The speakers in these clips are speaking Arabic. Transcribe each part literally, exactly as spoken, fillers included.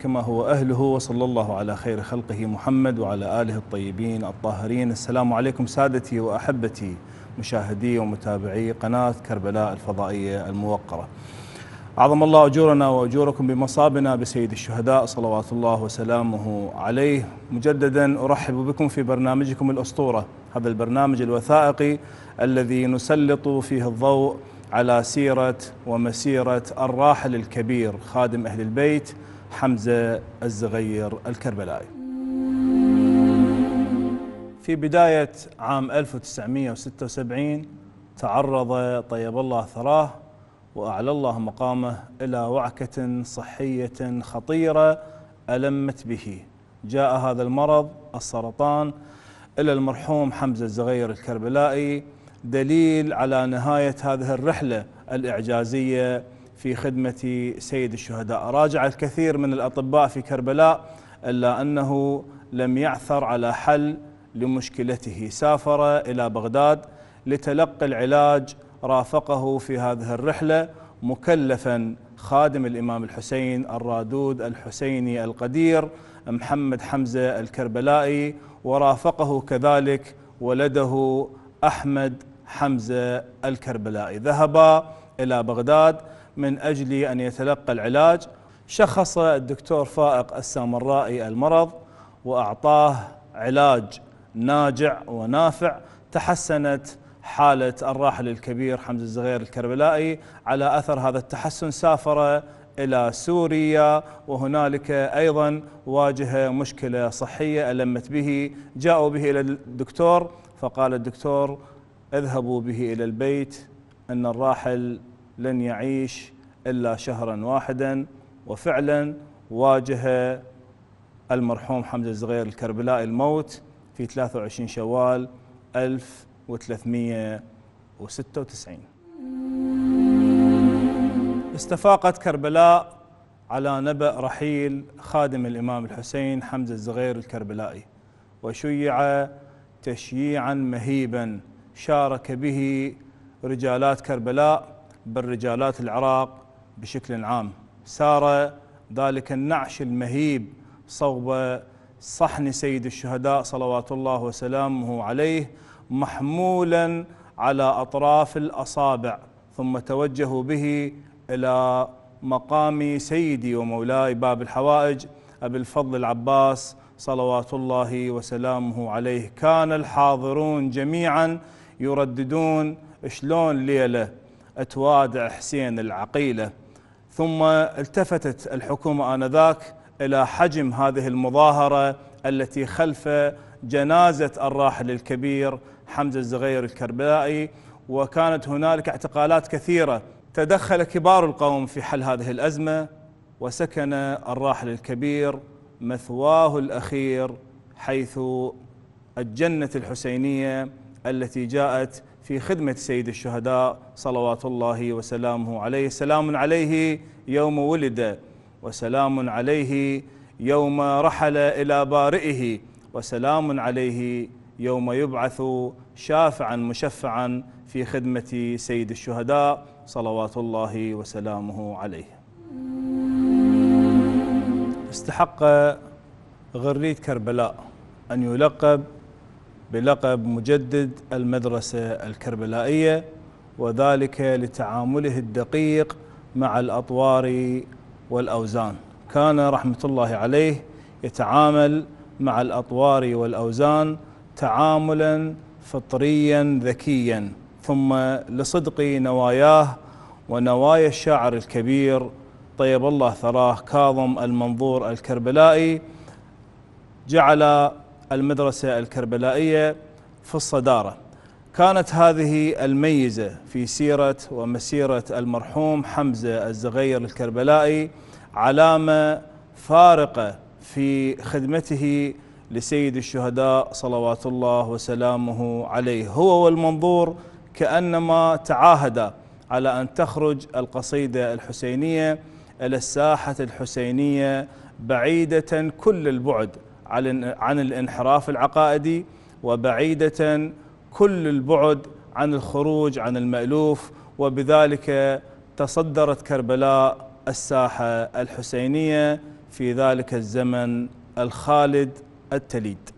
كما هو أهله، وصلى الله على خير خلقه محمد وعلى آله الطيبين الطاهرين. السلام عليكم سادتي وأحبتي مشاهدي ومتابعي قناة كربلاء الفضائية الموقرة. أعظم الله أجورنا وأجوركم بمصابنا بسيد الشهداء صلوات الله وسلامه عليه. مجددا أرحب بكم في برنامجكم الأسطورة، هذا البرنامج الوثائقي الذي نسلط فيه الضوء على سيرة ومسيرة الراحل الكبير خادم أهل البيت حمزة الزغير الكربلائي. في بداية عام ألف وتسعمئة وستة وسبعين تعرض طيب الله ثراه وأعلى الله مقامه إلى وعكة صحية خطيرة ألمت به. جاء هذا المرض السرطان إلى المرحوم حمزة الزغير الكربلائي، دليل على نهاية هذه الرحلة الإعجازية في خدمة سيد الشهداء. راجع الكثير من الأطباء في كربلاء إلا أنه لم يعثر على حل لمشكلته. سافر إلى بغداد لتلقي العلاج رافقه في هذه الرحلة مكلفا خادم الإمام الحسين الرادود الحسيني القدير محمد حمزه الكربلائي، ورافقه كذلك ولده أحمد حمزه الكربلائي. ذهبا إلى بغداد من أجل أن يتلقى العلاج. شخص الدكتور فائق السامرائي المرض وأعطاه علاج ناجع ونافع. تحسنت حالة الراحل الكبير حمزة الزغير الكربلائي. على أثر هذا التحسن سافر إلى سوريا، وهنالك أيضا واجه مشكلة صحية ألمت به. جاءوا به إلى الدكتور فقال الدكتور: اذهبوا به إلى البيت، أن الراحل لن يعيش إلا شهرا واحدا. وفعلا واجه المرحوم حمزة الزغير الكربلائي الموت في ثلاثة وعشرين شوال ألف وثلاثمئة وستة وتسعين. استفاقت كربلاء على نبأ رحيل خادم الإمام الحسين حمزة الزغير الكربلائي، وشيع تشييعا مهيبا شارك به رجالات كربلاء بالرجالات العراق بشكل عام. سار ذلك النعش المهيب صوب صحن سيد الشهداء صلوات الله وسلامه عليه محمولا على أطراف الأصابع، ثم توجهوا به إلى مقام سيدي ومولاي باب الحوائج أبي الفضل العباس صلوات الله وسلامه عليه. كان الحاضرون جميعا يرددون: شلون ليلة أتوادع حسين العقيلة. ثم التفتت الحكومة آنذاك إلى حجم هذه المظاهرة التي خلف جنازة الراحل الكبير حمزة الزغير الكربلائي، وكانت هنالك اعتقالات كثيرة. تدخل كبار القوم في حل هذه الأزمة، وسكن الراحل الكبير مثواه الأخير حيث الجنة الحسينية التي جاءت في خدمة سيد الشهداء صلوات الله وسلامه عليه. سلام عليه يوم ولد، وسلام عليه يوم رحل إلى بارئه، وسلام عليه يوم يبعث شافعا مشفعا في خدمة سيد الشهداء صلوات الله وسلامه عليه. استحق غريد كربلاء أن يلقب بلقب مجدد المدرسة الكربلائية، وذلك لتعامله الدقيق مع الأطوار والأوزان. كان رحمة الله عليه يتعامل مع الأطوار والأوزان تعاملا فطريا ذكيا. ثم لصدق نواياه ونوايا الشاعر الكبير طيب الله ثراه كاظم المنظور الكربلائي، جعل المدرسة الكربلائية في الصدارة. كانت هذه الميزة في سيرة ومسيرة المرحوم حمزة الزغير الكربلائي علامة فارقة في خدمته لسيد الشهداء صلوات الله وسلامه عليه. هو والمنظور كأنما تعاهدا على أن تخرج القصيدة الحسينية إلى الساحة الحسينية بعيدة كل البعد عن الانحراف العقائدي، وبعيدة كل البعد عن الخروج عن المألوف، وبذلك تصدرت كربلاء الساحة الحسينية في ذلك الزمن الخالد التليد.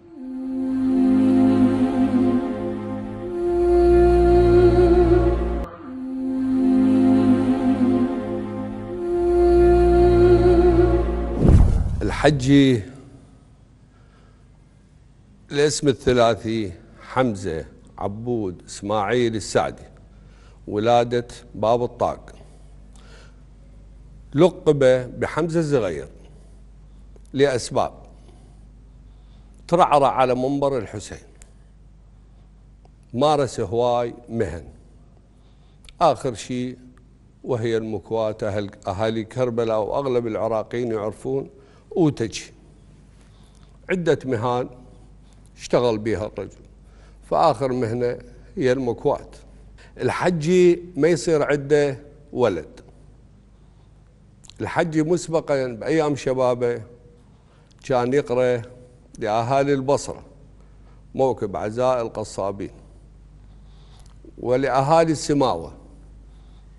الحجي الاسم الثلاثي حمزة عبود اسماعيل السعدي، ولادة باب الطاق، لقب بحمزة الزغير لأسباب ترعرع على منبر الحسين، مارس هواي مهن، آخر شيء وهي المكوات أهل أهالي كربلاء وأغلب العراقيين يعرفون أوتج، عدة مهن اشتغل بها الرجل، فآخر مهنة هي المكوات. الحجي ما يصير عنده ولد، الحجي مسبقا بأيام شبابه كان يقرأ لأهالي البصرة موكب عزاء القصابين، ولأهالي السماوة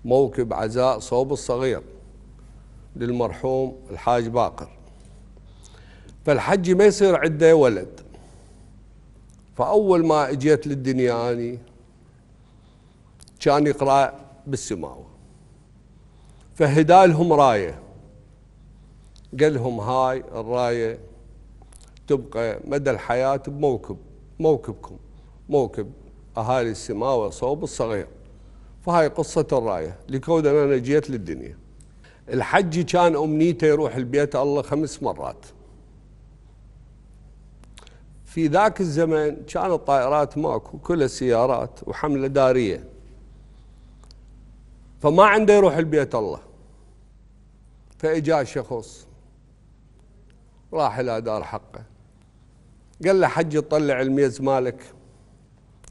موكب عزاء صوب الصغير للمرحوم الحاج باقر. فالحجي ما يصير عنده ولد، فأول ما اجيت للدنيا أني كان يقرأ بالسماوة، فهدالهم راية، قال لهم هاي الراية تبقى مدى الحياة بموكب موكبكم موكب أهالي السماوة صوب الصغير، فهاي قصة الراية لكون أنا جيت للدنيا. الحجي كان أمنيته يروح البيت الله خمس مرات. في ذاك الزمن كان الطائرات ماكو، كل السيارات وحملة دارية، فما عنده يروح البيت الله. فإجا شخص راح إلى دار حقه، قال له حجي طلع الميز مالك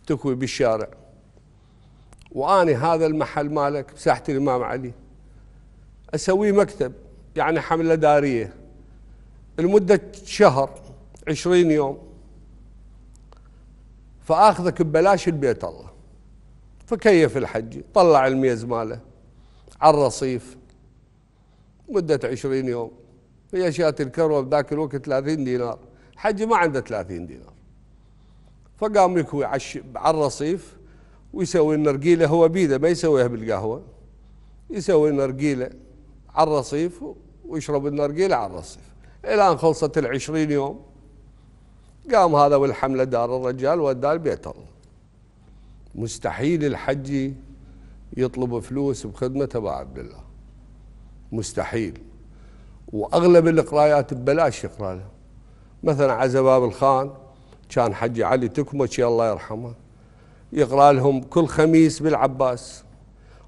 تكوي بالشارع، وأني هذا المحل مالك بساحة الإمام علي أسويه مكتب، يعني حملة دارية لمدة شهر عشرين يوم، فآخذك ببلاش البيت الله. فكيف الحجي طلع الميز ماله على الرصيف مدة عشرين يوم، هي شات الكروة بذاك الوقت ثلاثين دينار، حجي ما عنده ثلاثين دينار، فقام يكوي على الرصيف ويسوي النرجيلة، هو بيده ما يسويها بالقهوة، يسوي النرجيلة على الرصيف ويشرب النرجيلة على الرصيف. الآن خلصت العشرين يوم، قام هذا والحملة دار الرجال وداه البيت الله. مستحيل الحجي يطلب فلوس بخدمته بعد بالله، مستحيل. واغلب القرايات ببلاش يقرا له، مثلا على زباب الخان كان حجي علي تكمش الله يرحمه يقرا لهم كل خميس بالعباس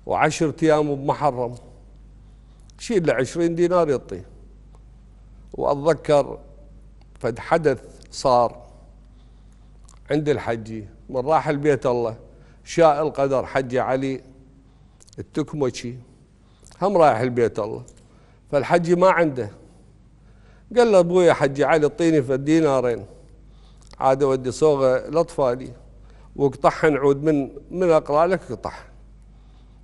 وعشر ايام بمحرم، شيل له عشرين دينار يعطيه. واتذكر فد حدث صار عند الحجي من راح البيت الله، شاء القدر حجي علي التكمشي هم رايح البيت الله، فالحجي ما عنده، قال له ابوي يا حجي علي اعطيني فدينارين عاد اودي صوغه لاطفالي واقطعهن، عود من من اقرا لك اقطعهن.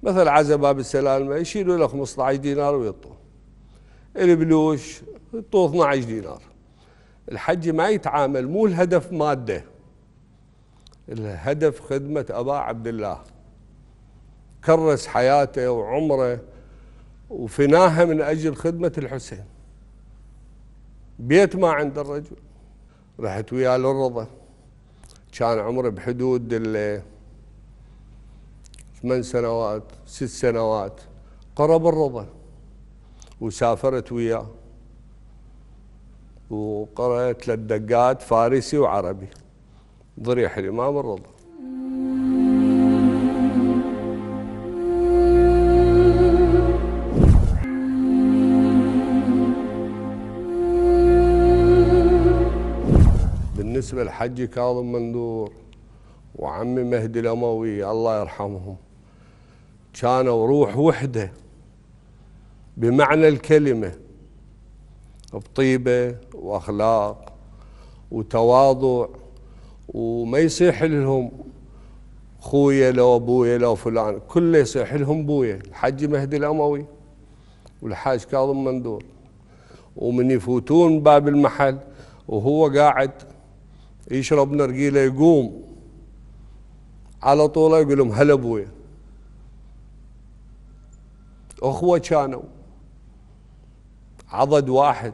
مثل عزا باب السلامه يشيلوا له خمسطعش دينار ويعطوه، البلوش يعطوه اثنعش دينار. الحجي ما يتعامل، مو الهدف مادة، الهدف خدمة أبا عبد الله، كرس حياته وعمره وفناها من أجل خدمة الحسين. بيت ما عند الرجل، رحت وياه للرضا، كان عمره بحدود ال ثمان سنوات ست سنوات، قرب الرضا وسافرت وياه وقرأ ثلاث دقات فارسي وعربي، ضريح الإمام الرضا. بالنسبة لحجي كاظم مندور وعمي مهدي الاموي الله يرحمهم، كانوا روح وحده بمعنى الكلمه، بطيبه واخلاق وتواضع، وما يصيح لهم خويا لو ابويا لو فلان، كله يصيح لهم بويا، الحاج مهدي الاموي والحاج كاظم مندور. ومن يفوتون باب المحل وهو قاعد يشرب نرجيله يقوم على طول يقول لهم هلا ابويا. اخوه كانوا عضد واحد.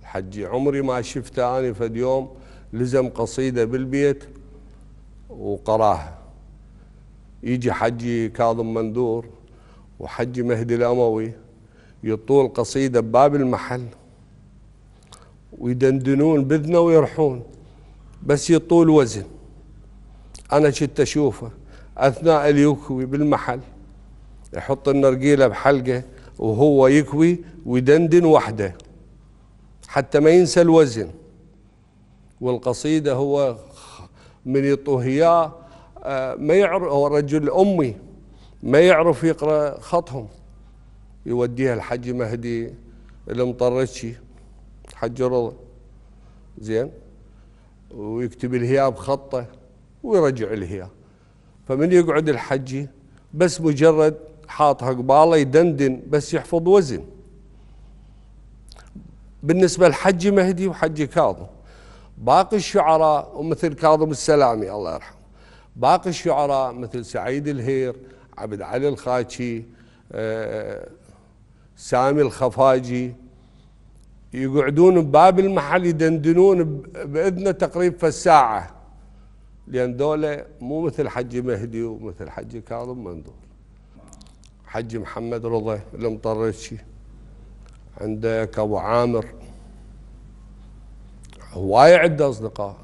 الحجي عمري ما شفته انا فد يوم لزم قصيده بالبيت وقراها. يجي حجي كاظم مندور وحجي مهدي الاموي يطول قصيده بباب المحل ويدندنون باذنه ويرحون، بس يطول وزن. أنا كنت أشوفه أثناء اليكوي بالمحل يحط النرجيلة بحلقه وهو يكوي ويدندن وحده حتى ما ينسى الوزن. والقصيدة هو من يطوهياه ما يعرف، هو رجل أمي ما يعرف يقرأ خطهم، يوديها الحج مهدي المطرشي حج رضا زين ويكتب الهياب بخطه ويرجع لها. فمن يقعد الحجي بس مجرد حاطها قباله يدندن بس يحفظ وزن. بالنسبة لحجي مهدي وحجي كاظم، باقي الشعراء ومثل كاظم السلامي الله يرحمه، باقي الشعراء مثل سعيد الهير، عبد علي الخاشي، آه، سامي الخفاجي، يقعدون بباب المحل يدندنون بإذنه تقريبا في الساعة، لأن دولة مو مثل حجي مهدي ومثل حجي كاظم مندور. حجي محمد رضا المطرشي، عندك أبو عامر، هواية عنده أصدقاء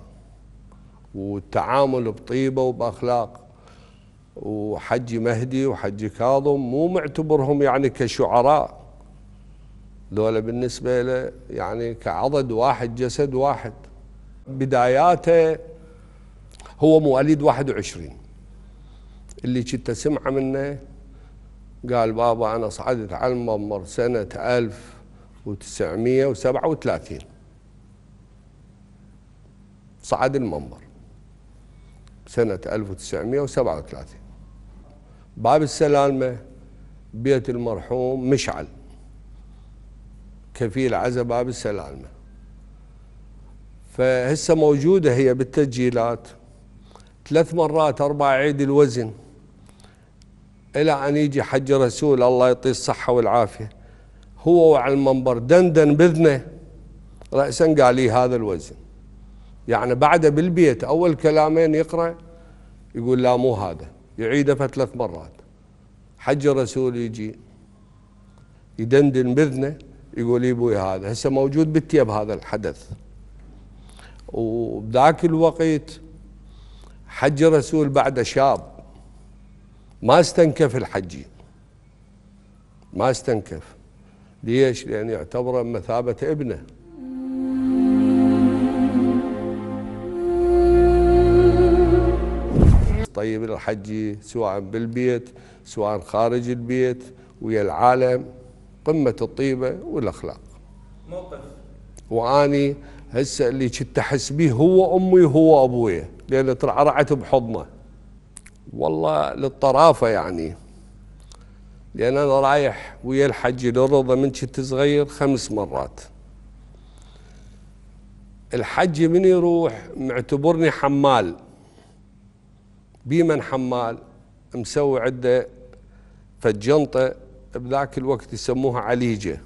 والتعامل بطيبة وبأخلاق. وحجي مهدي وحجي كاظم مو معتبرهم يعني كشعراء، دولة بالنسبة له يعني كعضد واحد جسد واحد. بداياته هو مواليد واحد وعشرين، اللي كنت سمعه منه قال بابا أنا صعدت على المنبر سنة ألف وتسعمئة وسبعة وثلاثين، صعد المنبر سنة ألف وتسعمئة وسبعة وثلاثين. باب السلامة بيت المرحوم مشعل كفيل عزا باب السلامة، فهسه موجودة هي بالتسجيلات ثلاث مرات أربع عيد الوزن، إلى أن يجي حج رسول الله يعطيه الصحة والعافية، هو وعلى المنبر دندن بإذنه رأسا قال لي هذا الوزن. يعني بعده بالبيت أول كلامين يقرأ يقول لا مو هذا، يعيده فثلاث مرات. حج رسول يجي يدندن بإذنه يقول يبوي هذا. هسه موجود بالتياب هذا الحدث. وبذاك الوقت حج رسول بعد شاب ما استنكف الحجي، ما استنكف. ليش؟ لأن يعتبره بمثابة ابنه. طيب الحجي سواء بالبيت سواء خارج البيت ويا العالم قمة الطيبة والأخلاق. موقف وأني هسه اللي كنت أحس به هو أمي وهو أبويا، لأن ترعرعت بحضنه والله للطرافة يعني. لأن أنا رايح ويا الحجي للرضا من كنت صغير خمس مرات. الحجي من يروح معتبرني حمال، بيمن حمال مسوي عنده فجنطة بذاك الوقت يسموها عليجة،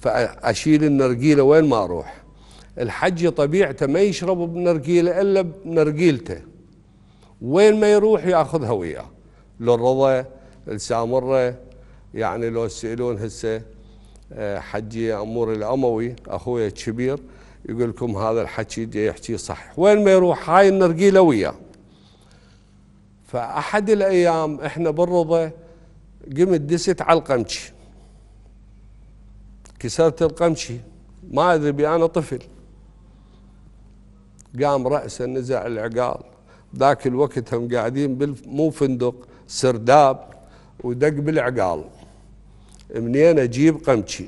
فأشيل النرجيلة وين ما أروح. الحجي طبيعته ما يشرب بنرجيله الا بنرجيلته، وين ما يروح ياخذها وياه. للرضا السامره يعني لو يسالون هسه حجي أمور الأموي أخويا الكبير يقول لكم هذا الحكي دي يحكي صحيح، وين ما يروح هاي النرجيلة وياه. فأحد الأيام إحنا بالرضا قمت دست على القمشي، كسرت القمشي، ما أدري بي أنا طفل. قام رأسه نزع العقال، ذاك الوقت هم قاعدين بال مو فندق سرداب، ودق بالعقال. منين أجيب قمشي؟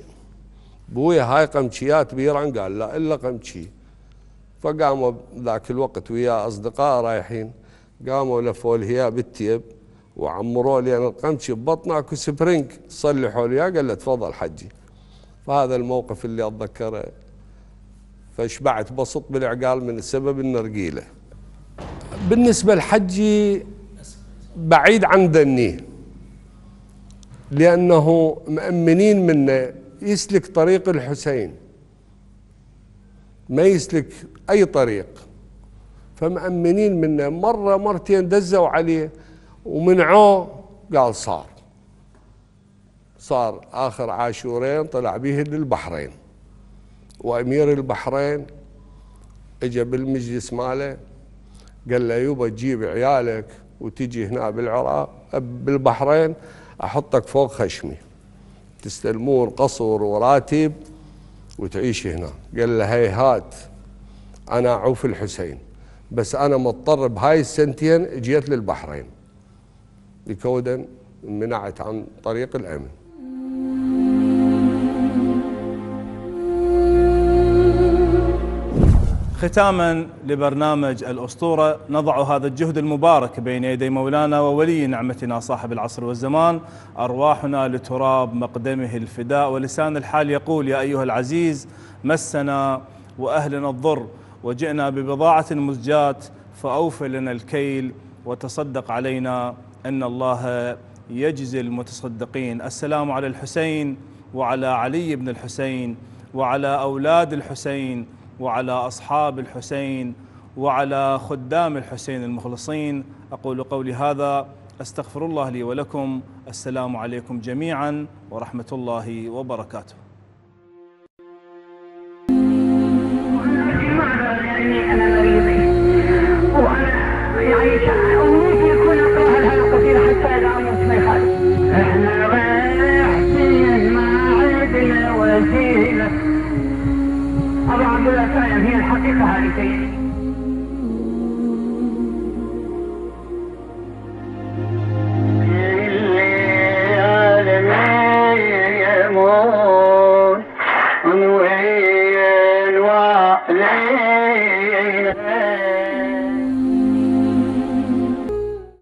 بويا هاي قمشيات بيران، قال لا إلا قمشي. فقاموا ذاك الوقت ويا أصدقاء رايحين، قاموا لفوا الهيا بالتيب وعمروا لي أنا القمشي ببطنه، أكو سبرينج صلحوا لي، قال له تفضل حجي. فهذا الموقف اللي أتذكره، فشبعت بسط بالعقال من السبب النرجيلة. بالنسبة لحجي بعيد عن ذني، لأنه مأمنين منه يسلك طريق الحسين، ما يسلك أي طريق، فمأمنين منه. مرة مرتين دزوا عليه ومنعوه، قال صار صار آخر عاشورين طلع به للبحرين، وأمير البحرين اجى بالمجلس ماله قال له يوبا تجيب عيالك وتجي هنا بالعراق بالبحرين أحطك فوق خشمي تستلمون قصر وراتب وتعيش هنا. قال له هيهات أنا أعوف الحسين، بس أنا مضطر بهاي السنتين جيت للبحرين لكودا منعت عن طريق الأمن. ختاما لبرنامج الأسطورة نضع هذا الجهد المبارك بين يدي مولانا وولي نعمتنا صاحب العصر والزمان، أرواحنا لتراب مقدمه الفداء، ولسان الحال يقول يا أيها العزيز مسنا وأهلنا الضر وجئنا ببضاعة مزجاة فأوف لنا الكيل وتصدق علينا أن الله يجزي المتصدقين. السلام على الحسين وعلى علي بن الحسين وعلى أولاد الحسين وعلى أصحاب الحسين وعلى خدام الحسين المخلصين. أقول قولي هذا أستغفر الله لي ولكم. السلام عليكم جميعا ورحمة الله وبركاته.